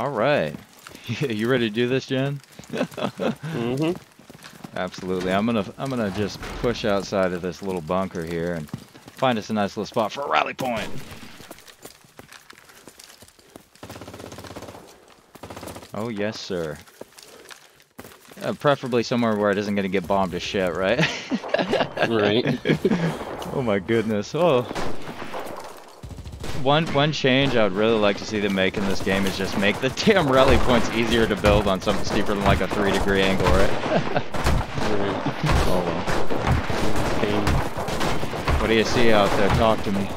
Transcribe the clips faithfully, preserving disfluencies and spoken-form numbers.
All right. You ready to do this, Jen? Mm-hmm. Absolutely. I'm gonna I'm gonna just push outside of this little bunker here and find us a nice little spot for a rally point. Oh yes, sir. Uh, preferably somewhere where it isn't gonna get bombed to shit, right? Right. Oh my goodness. Oh. One one change I would really like to see them make in this game is just make the damn rally points easier to build on something steeper than like a three degree angle, right? Oh well. What do you see out there? Talk to me.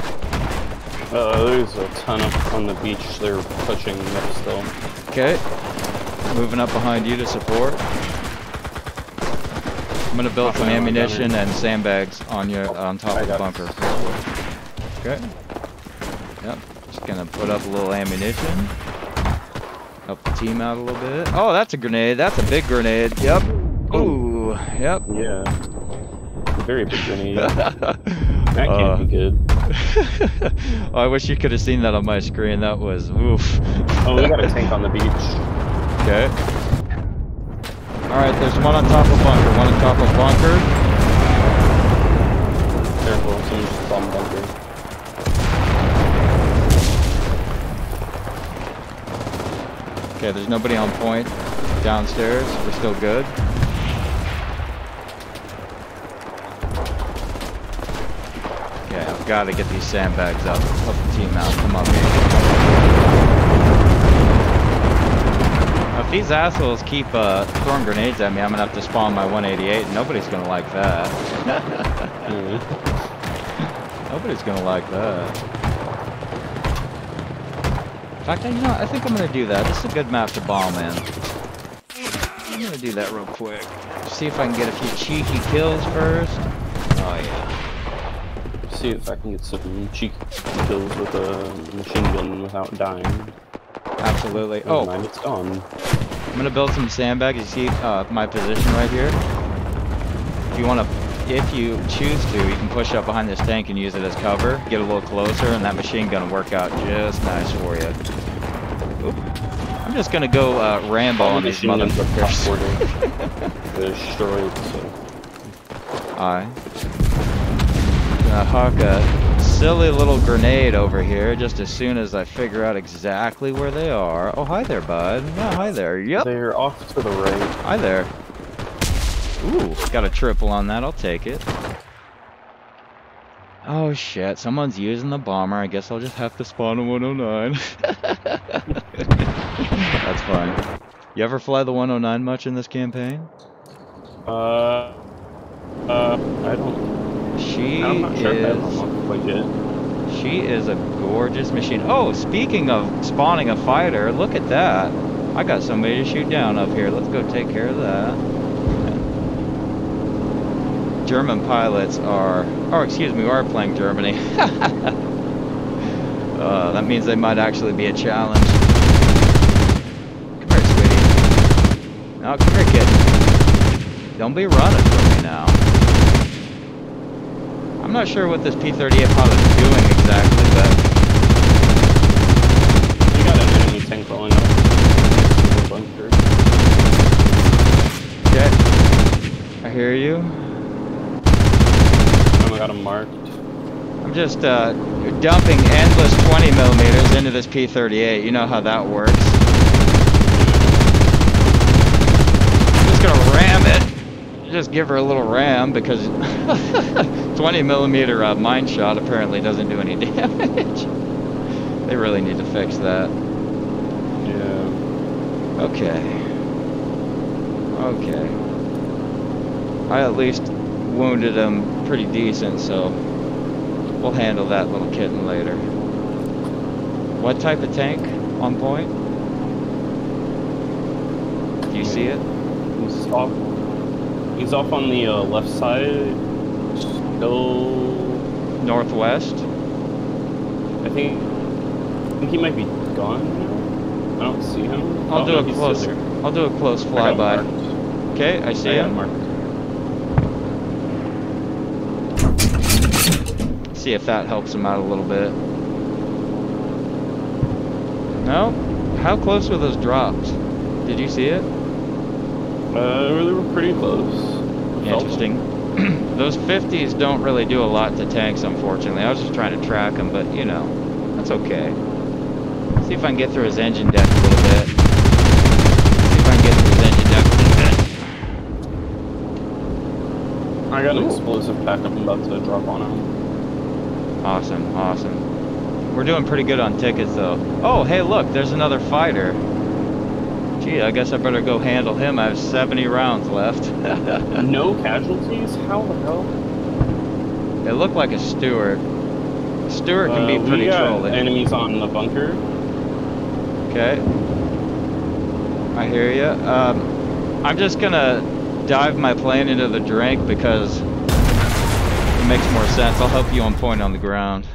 Uh, there's a ton up on the beach. They're pushing up still. Okay. Moving up behind you to support. I'm gonna build oh, some ammunition and sandbags on your oh, on top I of the bunker. It. Okay. Yep. Just gonna put up a little ammunition. Help the team out a little bit. Oh, that's a grenade. That's a big grenade. Yep. Ooh. Yep. Yeah. Very big grenade. That can't uh, be good. Oh, I wish you could have seen that on my screen. That was oof. Oh, we got a tank on the beach. Okay. All right, there's one on top of bunker. One on top of bunker. Careful, someone's just on bunker. Okay, there's nobody on point downstairs. We're still good. Gotta get these sandbags up. Help the team out. Come on, man. If these assholes keep uh, throwing grenades at me, I'm gonna have to spawn my one eighty-eight. Nobody's gonna like that. Mm-hmm. Nobody's gonna like that. In fact, you know, I think I'm gonna do that. This is a good map to bomb in. I'm gonna do that real quick. See if I can get a few cheeky kills first. Oh yeah. See if I can get some cheeky kills with a machine gun without dying. Absolutely. Oh, mine, it's gone. I'm gonna build some sandbags. You see uh, my position right here. If you wanna, if you choose to, you can push up behind this tank and use it as cover. Get a little closer, and that machine gun will work out just nice for you. Oop. I'm just gonna go uh, Rambo on these motherfuckers. Destroyed. So. Aye. Uh, huck a silly little grenade over here just as soon as I figure out exactly where they are. Oh, hi there, bud. Yeah, hi there. Yep. They're off to the right. Hi there. Ooh, got a triple on that. I'll take it. Oh, shit. Someone's using the bomber. I guess I'll just have to spawn a one oh nine. That's fine. You ever fly the one oh nine much in this campaign? Uh, uh, I don't... She is, she is a gorgeous machine. Oh, speaking of spawning a fighter, look at that. I got somebody to shoot down up here. Let's go take care of that. German pilots are, oh, excuse me, we are playing Germany. uh, that means they might actually be a challenge. Come here, sweetie. No, come here, kid. Don't be running from me now. I'm not sure what this P thirty-eight pilot's doing exactly, but... You got an enemy tank falling up. Okay. I hear you. I got him marked. I'm just uh, dumping endless twenty millimeters into this P thirty-eight. You know how that works. I'm just gonna ram it. Just give her a little ram because... twenty millimeter uh, mine shot apparently doesn't do any damage. They really need to fix that. Yeah. Okay. Okay. I at least wounded him pretty decent, so we'll handle that little kitten later. What type of tank on point? Do you see it? He's off, he's off on the uh, left side. Northwest. I think I think he might be gone. I don't see him. I'll do a close. I'll do a close flyby. Okay, I see him. See if that helps him out a little bit. No. How close were those drops? Did you see it? Uh, they were pretty close. Interesting. Those fifties don't really do a lot to tanks, unfortunately. I was just trying to track them, but, you know, that's okay. Let's see if I can get through his engine deck a little bit. Let's see if I can get through his engine deck a little bit. I got an Ooh. explosive pack I'm about to drop on him. Awesome, awesome. We're doing pretty good on tickets, though. Oh, hey, look, there's another fighter. Gee, I guess I better go handle him. I have seventy rounds left. No casualties? How the hell? It looked like a Stuart. Stuart can uh, be pretty we got trolling. Enemies on the bunker. Okay. I hear you. Um, I'm just gonna dive my plane into the drink because it makes more sense. I'll help you on point on the ground.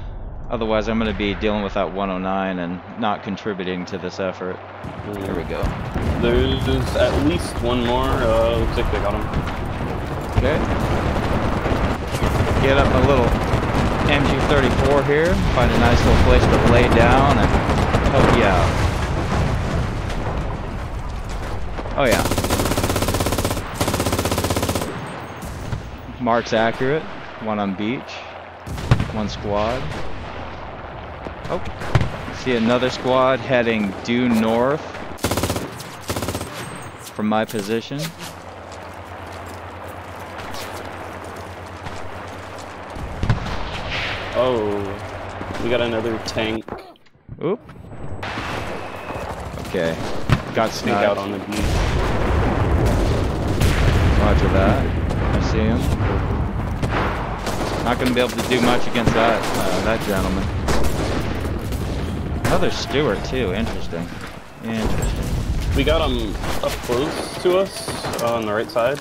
Otherwise, I'm going to be dealing with that one oh nine and not contributing to this effort. There we go. There's at least one more. Uh, looks like they got him. Okay. Get up a little M G thirty-four here. Find a nice little place to lay down and help you out. Oh, yeah. Mark's accurate. One on beach. One squad. Oh, see another squad heading due north from my position. Oh, we got another tank. Oop. Okay, got sneak out on the beach. Roger that. I see him. Not gonna be able to do much against that uh, that gentleman. Another Stuart too, interesting. Interesting. We got him up close to us, uh, on the right side.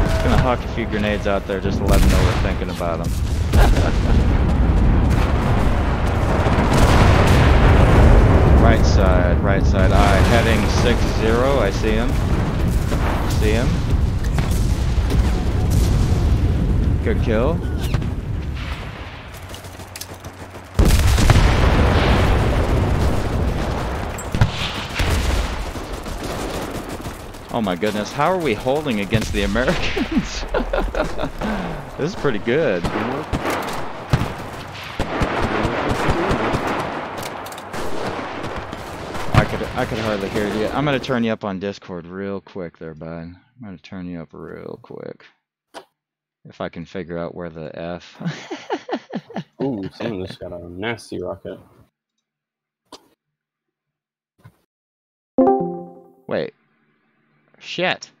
Just gonna huck a few grenades out there just to let them know we're thinking about them. Right side, right side. I heading six zero, I see him. See him. Good kill. Oh my goodness, how are we holding against the Americans? This is pretty good. I could I could hardly hear you. I'm gonna turn you up on Discord real quick there, bud. I'm gonna turn you up real quick. If I can figure out where the F. Ooh, someone just got a nasty rocket. Wait. Shit.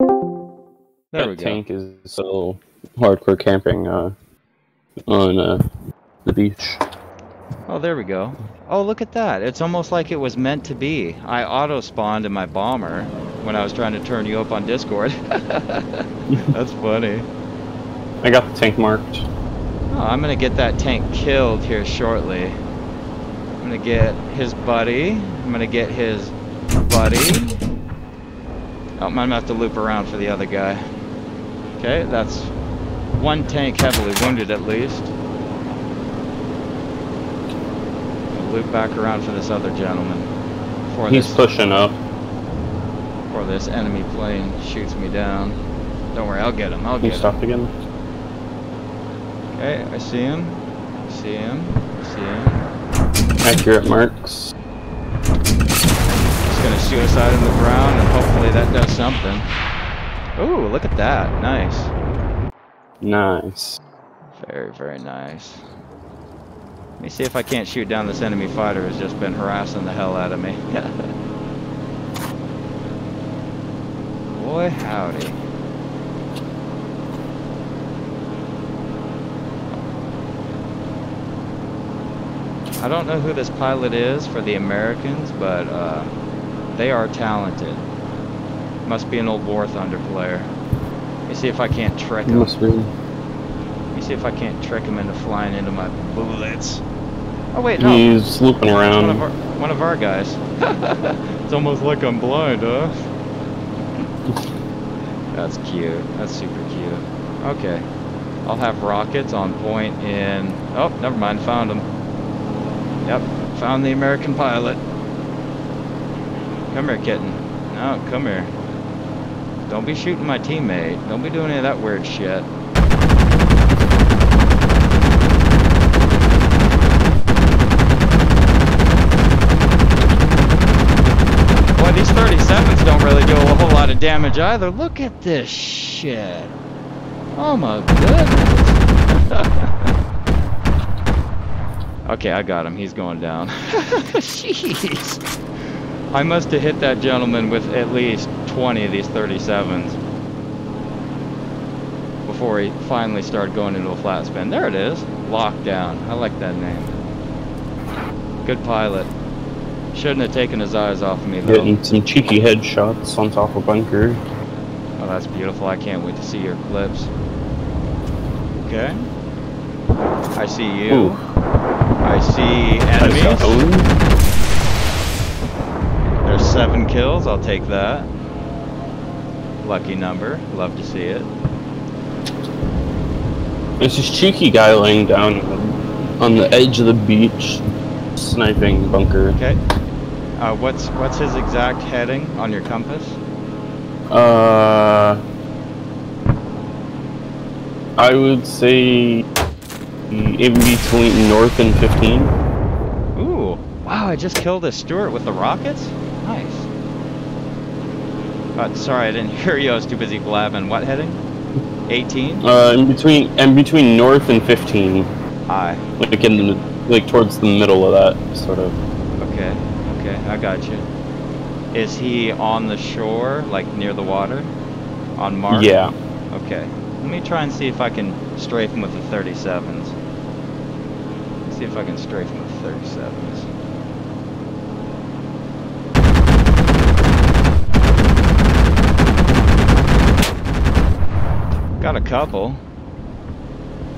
There we go. That tank is so hardcore camping uh, on uh, the beach. Oh, there we go. Oh, look at that. It's almost like it was meant to be. I auto-spawned in my bomber when I was trying to turn you up on Discord. That's funny. I got the tank marked. Oh, I'm going to get that tank killed here shortly. I'm gonna get his buddy. I'm gonna get his buddy. Oh, I'm gonna have to loop around for the other guy. Okay, that's one tank heavily wounded at least. Loop back around for this other gentleman. Before He's this, pushing up. Before this enemy plane shoots me down. Don't worry, I'll get him. I'll get him. He stopped again. Okay, I see him. I see him. I see him. Accurate marks. Just gonna suicide in the ground and hopefully that does something. Ooh, look at that. Nice. Nice. Very, very nice. Let me see if I can't shoot down this enemy fighter who's just been harassing the hell out of me. Boy, howdy. I don't know who this pilot is for the Americans, but uh, they are talented. Must be an old War Thunder player. Let me see if I can't trick him. Must be. Let me see if I can't trick him into flying into my bullets. Oh wait, no. He's looping around. One of our, one of our guys. It's almost like I'm blind, huh? That's cute. That's super cute. Okay. I'll have rockets on point in... Oh, never mind. Found them. Yep. Found the American pilot. Come here, kitten. No, come here. Don't be shooting my teammate. Don't be doing any of that weird shit. Boy, these thirty-sevens don't really do a whole lot of damage either. Look at this shit. Oh my goodness. Okay, I got him. He's going down. Jeez. I must have hit that gentleman with at least twenty of these thirty-sevens before he finally started going into a flat spin. There it is. Lockdown. I like that name. Good pilot. Shouldn't have taken his eyes off of me, though. Getting some cheeky headshots on top of bunker. Oh, that's beautiful. I can't wait to see your clips. Okay. I see you. Ooh. I see enemies. There's seven kills, I'll take that. Lucky number, love to see it. There's this cheeky guy laying down on the edge of the beach, sniping bunker. Okay. Uh, what's what's his exact heading on your compass? Uh, I would say in between north and fifteen. Ooh! Wow! I just killed a Stuart with the rockets. Nice. Oh, sorry, I didn't hear you. I was too busy blabbing. What heading? eighteen? Uh, in between, in between north and fifteen. Aye. Like in the, like towards the middle of that, sort of. Okay, okay, I got you. Is he on the shore, like near the water, on Mars? Yeah. Okay. Let me try and see if I can strafe him with the thirty-sevens. Let's see if I can strafe him with the thirty-sevens. Got a couple.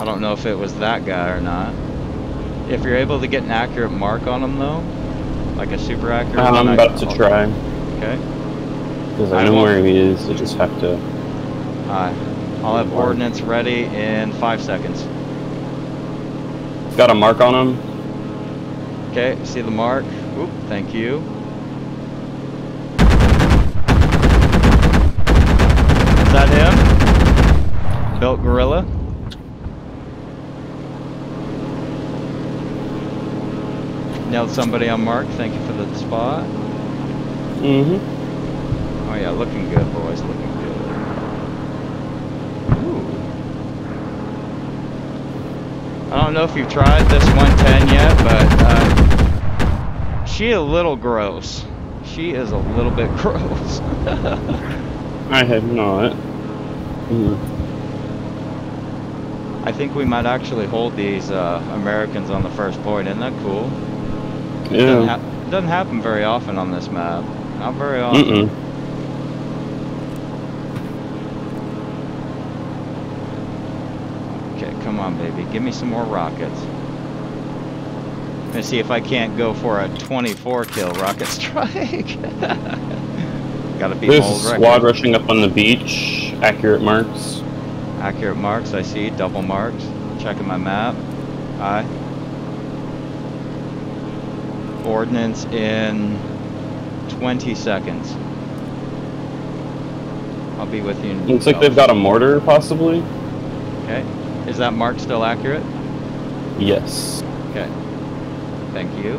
I don't know if it was that guy or not. If you're able to get an accurate mark on him, though, like a super accurate. I'm about to try. Okay. Because I know where he is. I just have to. Hi. I'll have ordnance ready in five seconds. Got a mark on him. Okay. See the mark. Oop. Thank you. Is that him? Built gorilla. Nailed somebody on mark. Thank you for the spot. Mm-hmm. Oh yeah, looking good, boys. Looking good. Ooh. I don't know if you've tried this one ten yet, but uh, she a little gross. She is a little bit gross. I have not. Mm. I think we might actually hold these uh, Americans on the first point. Isn't that cool? Yeah. It doesn't, ha doesn't happen very often on this map. Not very often. Mm-mm. Okay, come on, baby. Give me some more rockets. I'm gonna see if I can't go for a twenty-four kill rocket strike. Gotta beat old record. Squad rushing up on the beach. Accurate marks. Accurate marks, I see. Double marks. Checking my map. Aye. Ordnance in twenty seconds. I'll be with you. In Looks like they've got a mortar, possibly. Okay. Is that mark still accurate? Yes. Okay. Thank you.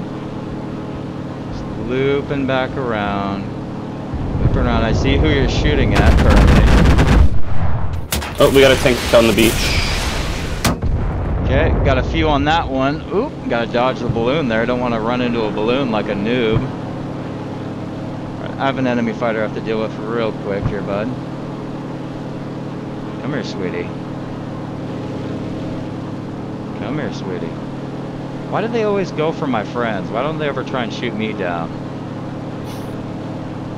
Just looping back around. Looping around. I see who you're shooting at currently. Oh, we got a tank down the beach. Okay, got a few on that one. Oop, got to dodge the balloon there. Don't want to run into a balloon like a noob. Right, I have an enemy fighter I have to deal with real quick here, bud. Come here, sweetie. Come here, sweetie. Why do they always go for my friends? Why don't they ever try and shoot me down?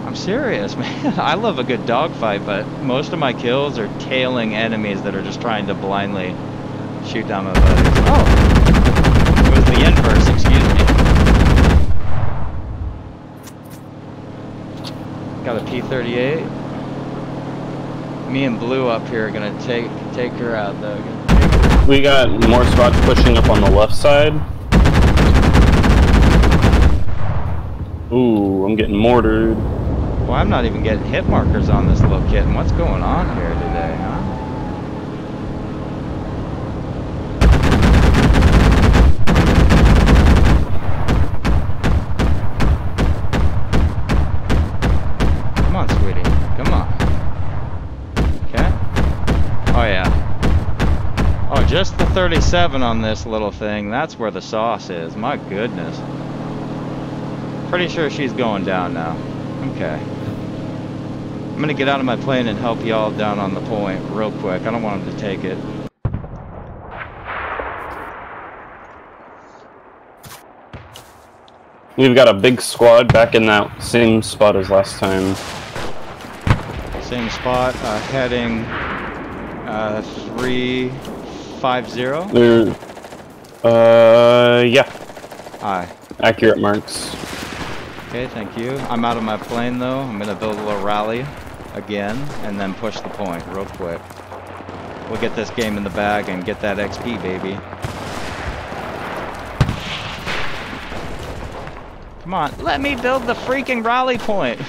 I'm serious, man. I love a good dogfight, but most of my kills are tailing enemies that are just trying to blindly shoot down my buddies. Oh! It was the inverse, excuse me. Got a P thirty-eight. me and Blue up here are gonna take take her out though. We got more squads pushing up on the left side. Ooh, I'm getting mortared. Well, I'm not even getting hit markers on this little kitten. What's going on here today, huh? Come on, sweetie. Come on. Okay? Oh, yeah. Oh, just the thirty-seven on this little thing. That's where the sauce is. My goodness. Pretty sure she's going down now. Okay. I'm going to get out of my plane and help y'all down on the point real quick. I don't want them to take it. We've got a big squad back in that same spot as last time. Same spot, uh, heading uh, three five zero? They're, uh, yeah. Aye. Accurate marks. Okay, thank you. I'm out of my plane though. I'm gonna build a little rally again and then push the point real quick. We'll get this game in the bag and get that X P, baby. Come on, let me build the freaking rally point.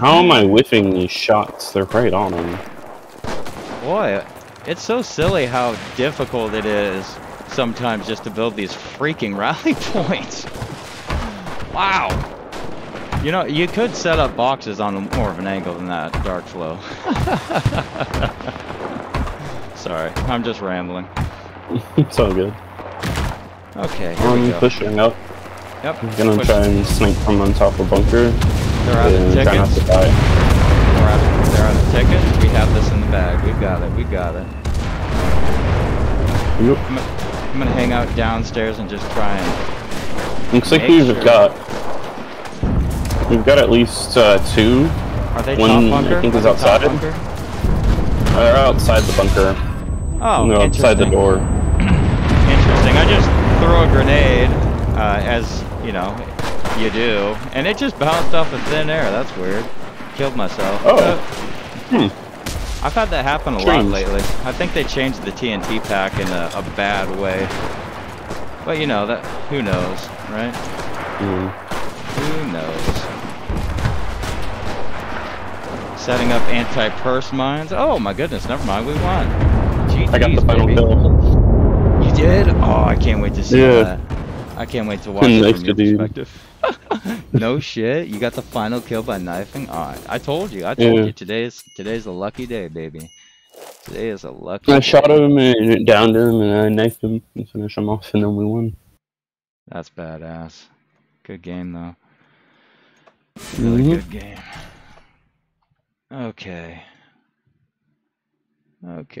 How am I whiffing these shots? They're right on me. Boy, it's so silly how difficult it is sometimes just to build these freaking rally points. Wow. You know, you could set up boxes on more of an angle than that, Dark Flow. Sorry, I'm just rambling. It's all good. Okay, here I'm we go. Pushing up. Yep. I'm gonna push. Try and snipe from on top of bunker. They're out of tickets. Try not to die. They're out of, they're out of tickets. We have this in the bag. We've got it. We got it. Yep. I'm, I'm gonna hang out downstairs and just try and. Looks like we've sure. got we've got at least uh, two. Are they one, top bunker? I think is outside. Uh, they're outside the bunker. Oh, no, outside the door. Interesting. I just threw a grenade, uh, as you know, you do, and it just bounced off of thin air. That's weird. Killed myself. Oh. Uh, hmm. I've had that happen a Change. lot lately. I think they changed the T N T pack in a, a bad way. But you know that. Who knows, right? Mm. Who knows? Setting up anti-purse mines. Oh my goodness! Never mind. We won. G Gs, I got the final kill. You did? Oh, I can't wait to see yeah. that. I can't wait to watch it from your perspective. No shit. You got the final kill by knifing. All right. I told you. I told yeah. you. Today's today's a lucky day, baby. Today is a lucky I day. Shot him and downed him and I knifed him and finished him off and then we won. That's badass. Good game though. Really mm-hmm. good game. Okay. Okay.